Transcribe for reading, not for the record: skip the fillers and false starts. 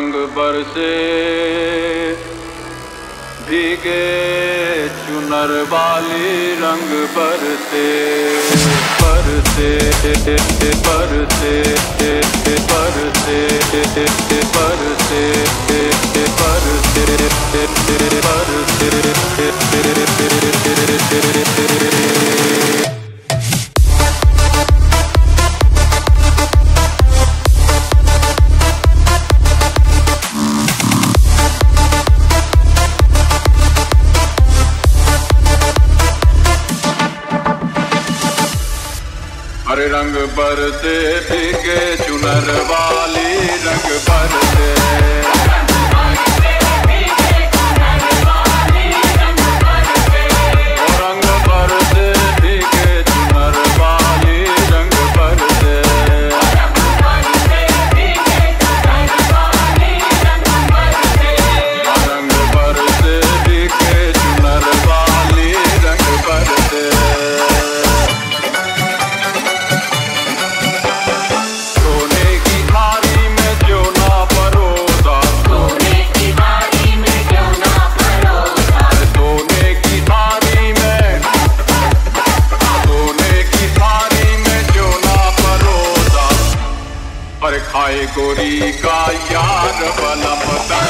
रंग बरसे भीगे चुनरवाली रंग बरसे बरसे बरसे बरसे बरसे बरसे। अरे रंग बरसे भीगे चुनरवाली रंग बरसे। खाए गोरी का यार बलम दर्द